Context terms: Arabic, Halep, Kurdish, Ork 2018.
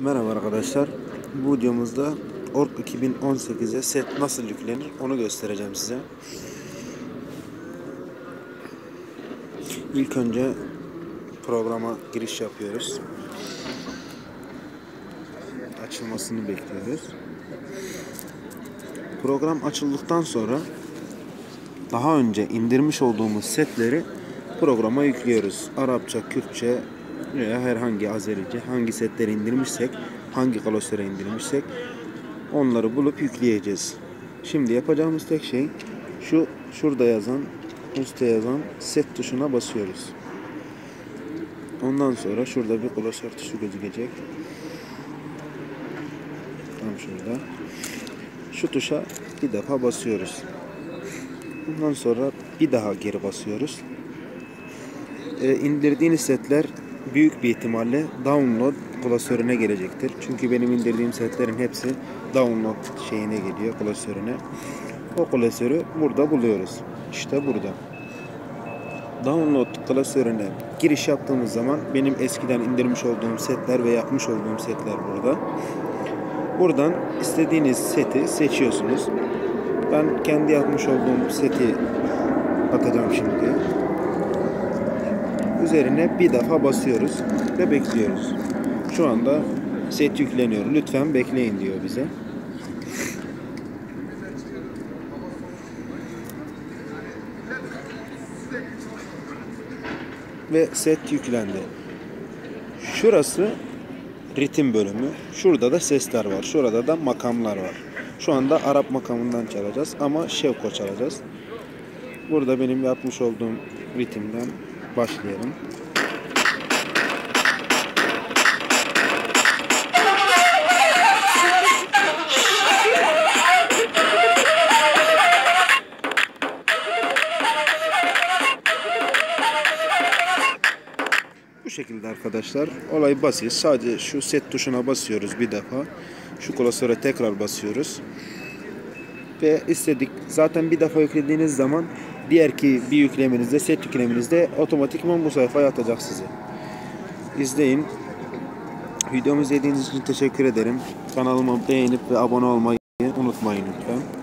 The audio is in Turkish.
Merhaba arkadaşlar, bu videomuzda Ork 2018'e set nasıl yüklenir onu göstereceğim size. İlk önce programa giriş yapıyoruz. Açılmasını bekliyoruz. Program açıldıktan sonra daha önce indirmiş olduğumuz setleri programa yüklüyoruz. Arapça, Kürtçe veya herhangi Azerice, hangi setleri indirmişsek, hangi klasöre indirmişsek onları bulup yükleyeceğiz. Şimdi yapacağımız tek şey şurada yazan, üstte yazan set tuşuna basıyoruz. Ondan sonra şurada bir klasör tuşu gözükecek. Tam şurada. Şu tuşa bir defa basıyoruz. Ondan sonra bir daha geri basıyoruz. İndirdiğiniz setler büyük bir ihtimalle download klasörüne gelecektir. Çünkü benim indirdiğim setlerin hepsi download şeyine geliyor, klasörüne. O klasörü burada buluyoruz. İşte burada. Download klasörüne giriş yaptığımız zaman benim eskiden indirmiş olduğum setler ve yapmış olduğum setler burada. Buradan istediğiniz seti seçiyorsunuz. Ben kendi yapmış olduğum seti atacağım şimdi. Üzerine bir defa basıyoruz ve bekliyoruz. Şu anda set yükleniyor. Lütfen bekleyin diyor bize. Ve set yüklendi. Şurası ritim bölümü. Şurada da sesler var. Şurada da makamlar var. Şu anda Arap makamından çalacağız ama şevko çalacağız. Burada benim yapmış olduğum ritimden başlayalım. Bu şekilde arkadaşlar. Olay basit. Sadece şu set tuşuna basıyoruz bir defa. Şu klasöre tekrar basıyoruz. Ve istedik. Zaten bir defa yüklediğiniz zaman diğerki bir yükleminizde, set yükleminizde otomatikman bu sayfaya atacak sizi. İzleyin. Videomu izlediğiniz için teşekkür ederim. Kanalıma beğenip ve abone olmayı unutmayın lütfen.